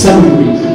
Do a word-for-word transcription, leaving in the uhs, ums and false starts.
seven degrees.